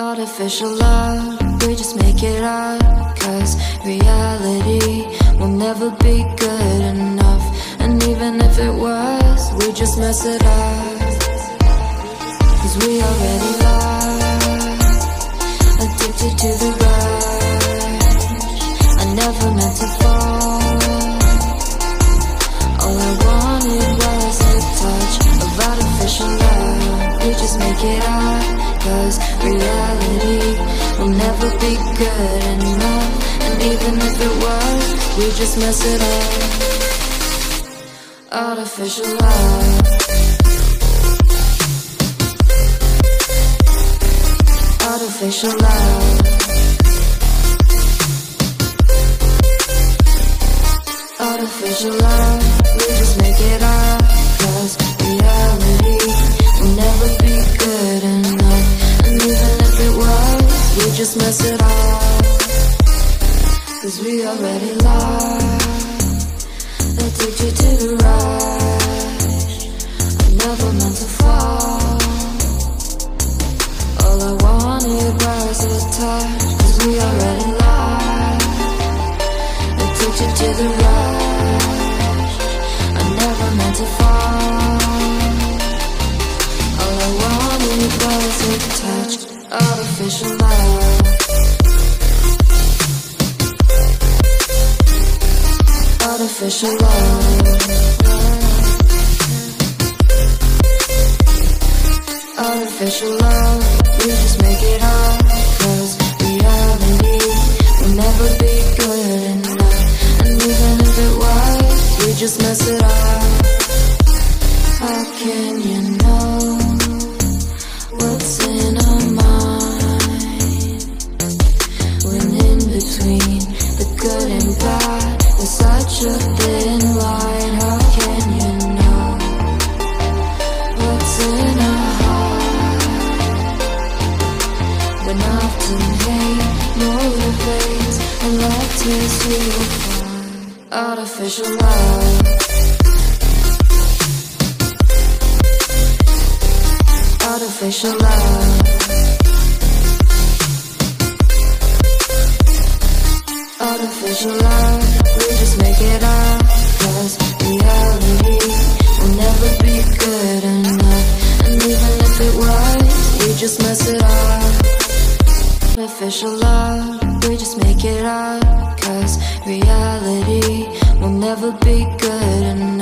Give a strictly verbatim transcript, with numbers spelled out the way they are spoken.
Artificial love, we just make it up, cause reality will never be good enough. And even if it was, we just mess it up, cause we already lost, addicted to the rush. I never meant to fall, all I wanted was the touch of artificial love. We just make it up, cause reality will never be good enough. And even if it was, we just mess it up. Artificial love, artificial love, artificial love. We just make it up, cause reality will never be good enough. We just mess it up, cause we already lost, addicted to the rush. I never meant to fall, all I wanted was a touch. Cause we already lost, addicted to the rush. I never meant to fall, all I wanted was a touch. Artificial love, artificial love, artificial love. We just make it up, cause reality will never be good enough. And even if it was, we just mess it up. How can you know what's in our mind, when in between the good and bad is such a thin line? How can you know what's in our heart, when often hate motivates and love tears you apart? Artificial love, artificial love, artificial love. We just make it up, cause reality will never be good enough. And even if it was, we just mess it up. Artificial love, we just make it up, cause reality will never be good enough.